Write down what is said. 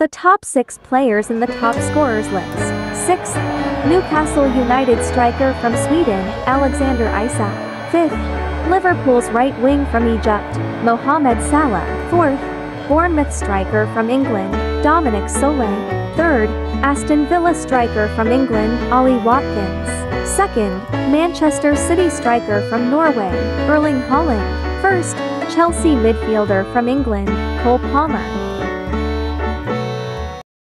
The top 6 players in the top scorers list. 6th, Newcastle United striker from Sweden, Alexander Isak. 5th, Liverpool's right wing from Egypt, Mohamed Salah. 4th, Bournemouth striker from England, Dominic Solanke. 3rd, Aston Villa striker from England, Ollie Watkins. 2nd, Manchester City striker from Norway, Erling Haaland. 1st, Chelsea midfielder from England, Cole Palmer.